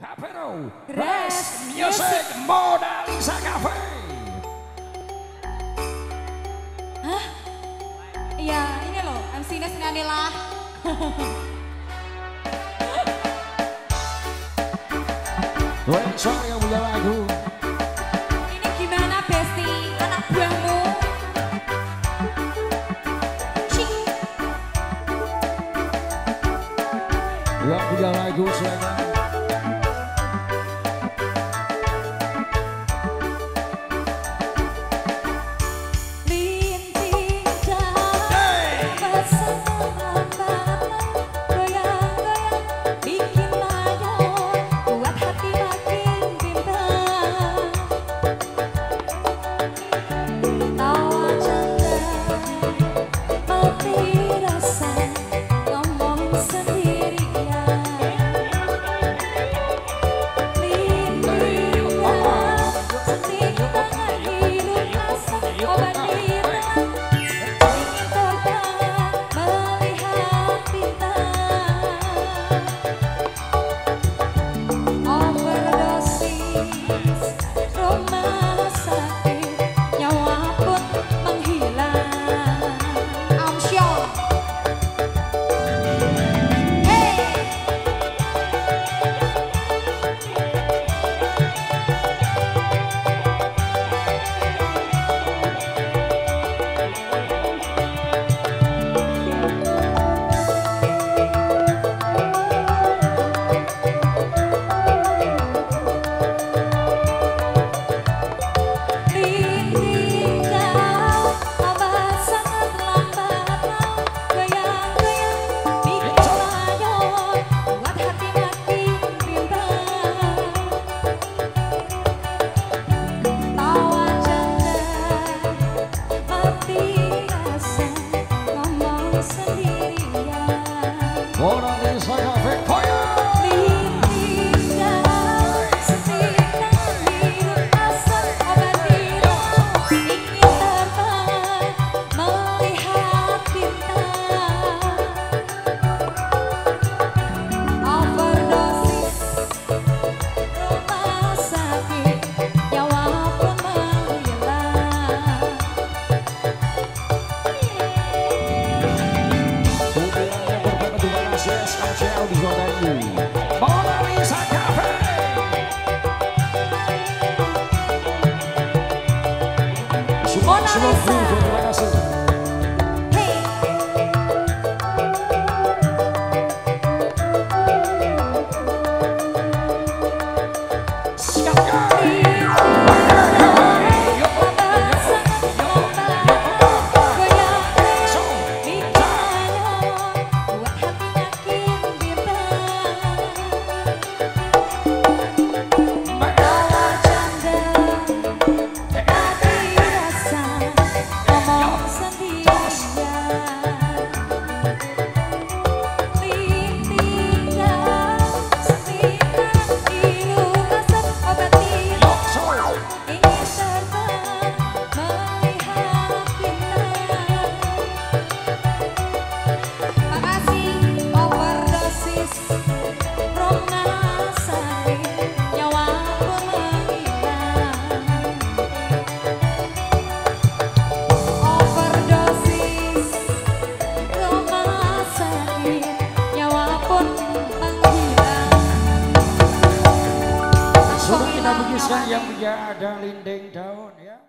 GAPERO Rest Music MONALISA CAFE. Hah? Iya, ini loh MC-nya Senanila. Soal yang punya lagu. Ini gimana Besti, anak buahmu? Yang punya lagu siapa? Yang punya ada Linting Daun ya.